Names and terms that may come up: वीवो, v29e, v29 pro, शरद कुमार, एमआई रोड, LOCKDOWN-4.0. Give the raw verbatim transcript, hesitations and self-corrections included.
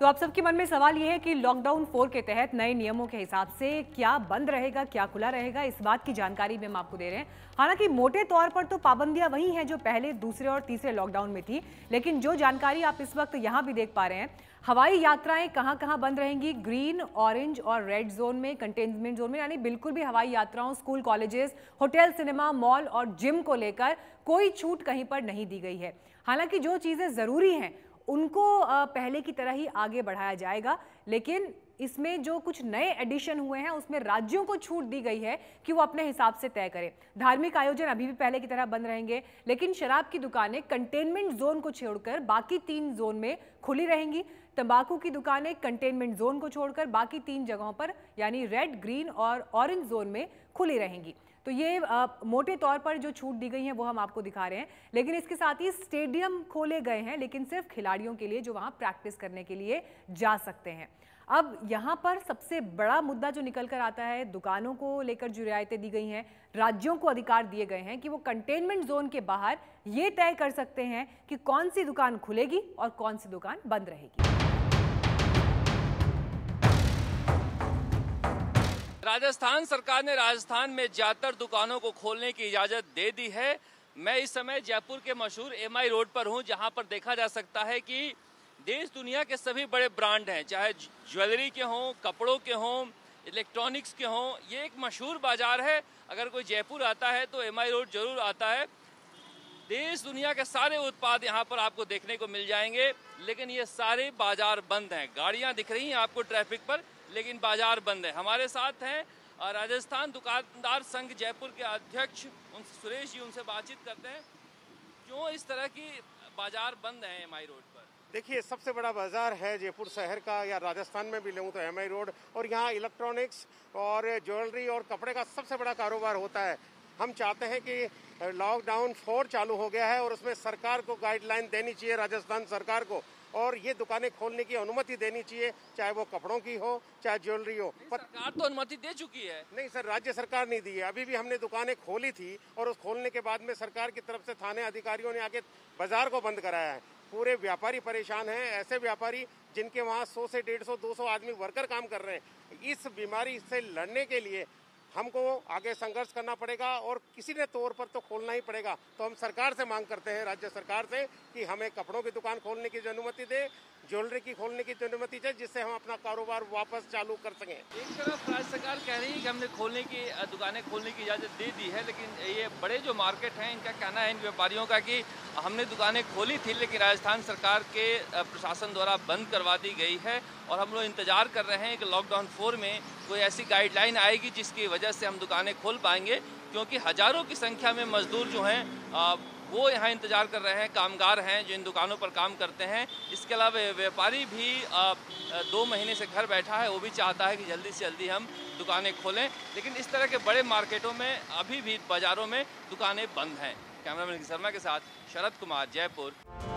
तो आप सबके मन में सवाल ये है कि लॉकडाउन फोर के तहत नए नियमों के हिसाब से क्या बंद रहेगा, क्या खुला रहेगा, इस बात की जानकारी भी हम आपको दे रहे हैं। हालांकि मोटे तौर पर तो पाबंदियां वही हैं जो पहले, दूसरे और तीसरे लॉकडाउन में थी, लेकिन जो जानकारी आप इस वक्त यहाँ भी देख पा रहे हैं, हवाई यात्राएं कहाँ कहाँ बंद रहेंगी, ग्रीन, ऑरेंज और रेड जोन में, कंटेनमेंट जोन में, यानी बिल्कुल भी हवाई यात्राओं, school, colleges, hotel, cinema, mall और जिम को लेकर कोई छूट कहीं पर नहीं दी गई है। हालांकि जो चीज़ें ज़रूरी हैं उनको पहले की तरह ही आगे बढ़ाया जाएगा, लेकिन इसमें जो कुछ नए एडिशन हुए हैं उसमें राज्यों को छूट दी गई है कि वो अपने हिसाब से तय करें। धार्मिक आयोजन अभी भी पहले की तरह बंद रहेंगे, लेकिन शराब की दुकानें कंटेनमेंट जोन को छोड़कर बाकी तीन जोन में खुली रहेंगी। तंबाकू की दुकानें कंटेनमेंट जोन को छोड़कर बाकी तीन जगहों पर, यानी रेड, ग्रीन और ऑरेंज जोन में खुली रहेंगी। तो ये आ, मोटे तौर पर जो छूट दी गई है वो हम आपको दिखा रहे हैं, लेकिन इसके साथ ही स्टेडियम खोले गए हैं, लेकिन सिर्फ खिलाड़ियों के लिए जो वहाँ प्रैक्टिस करने के लिए जा सकते हैं। अब यहाँ पर सबसे बड़ा मुद्दा जो निकल कर आता है, दुकानों को लेकर जो रियायतें दी गई हैं, राज्यों को अधिकार दिए गए हैं कि वो कंटेनमेंट जोन के बाहर ये तय कर सकते हैं कि कौन सी दुकान खुलेगी और कौन सी दुकान बंद रहेगी। राजस्थान सरकार ने राजस्थान में ज्यादातर दुकानों को खोलने की इजाजत दे दी है। मैं इस समय जयपुर के मशहूर एमआई रोड पर हूं, जहां पर देखा जा सकता है कि देश दुनिया के सभी बड़े ब्रांड हैं, चाहे ज्वेलरी के हों, कपड़ों के हों, इलेक्ट्रॉनिक्स के हों। ये एक मशहूर बाजार है, अगर कोई जयपुर आता है तो एमआई रोड जरूर आता है। देश दुनिया के सारे उत्पाद यहाँ पर आपको देखने को मिल जाएंगे, लेकिन ये सारे बाजार बंद हैं। गाड़ियाँ दिख रही हैं आपको ट्रैफिक पर, लेकिन बाजार बंद है। हमारे साथ हैं राजस्थान दुकानदार संघ जयपुर के अध्यक्ष सुरेश जी, उनसे बातचीत करते हैं क्यों इस तरह की बाजार बंद है एमआई रोड पर। देखिए, सबसे बड़ा बाज़ार है जयपुर शहर का, या राजस्थान में भी लूँ तो एमआई रोड, और यहाँ इलेक्ट्रॉनिक्स और ज्वेलरी और कपड़े का सबसे बड़ा कारोबार होता है। हम चाहते हैं कि लॉकडाउन फोर चालू हो गया है और उसमें सरकार को गाइडलाइन देनी चाहिए, राजस्थान सरकार को, और ये दुकानें खोलने की अनुमति देनी चाहिए, चाहे वो कपड़ों की हो, चाहे ज्वेलरी हो। पर सरकार तो अनुमति दे चुकी है। नहीं सर, राज्य सरकार नहीं दी है। अभी भी हमने दुकानें खोली थी और उस खोलने के बाद में सरकार की तरफ से थाने अधिकारियों ने आके बाजार को बंद कराया है। पूरे व्यापारी परेशान हैं, ऐसे व्यापारी जिनके वहाँ सौ से डेढ़ सौ दो सौ आदमी वर्कर काम कर रहे हैं। इस बीमारी से लड़ने के लिए हमको आगे संघर्ष करना पड़ेगा और किसी ने तौर पर तो खोलना ही पड़ेगा। तो हम सरकार से मांग करते हैं, राज्य सरकार से, कि हमें कपड़ों की दुकान खोलने की अनुमति दे, ज्वेलरी की खोलने की अनुमति दे, जिससे हम अपना कारोबार वापस चालू कर सकें। एक तरफ राज्य सरकार कह रही है कि हमने खोलने की दुकानें खोलने की इजाज़त दे दी है, लेकिन ये बड़े जो मार्केट हैं, इनका कहना है, इन व्यापारियों का, कि हमने दुकानें खोली थी लेकिन राजस्थान सरकार के प्रशासन द्वारा बंद करवा दी गई है, और हम लोग इंतजार कर रहे हैं कि लॉकडाउन फोर में कोई ऐसी गाइडलाइन आएगी जिसकी वजह से हम दुकानें खोल पाएंगे, क्योंकि हज़ारों की संख्या में मजदूर जो हैं वो यहाँ इंतजार कर रहे हैं, कामगार हैं जो इन दुकानों पर काम करते हैं। इसके अलावा व्यापारी भी दो महीने से घर बैठा है, वो भी चाहता है कि जल्दी से जल्दी हम दुकानें खोलें, लेकिन इस तरह के बड़े मार्केटों में, अभी भी बाज़ारों में दुकानें बंद हैं। कैमरामैन शर्मा के साथ शरद कुमार, जयपुर।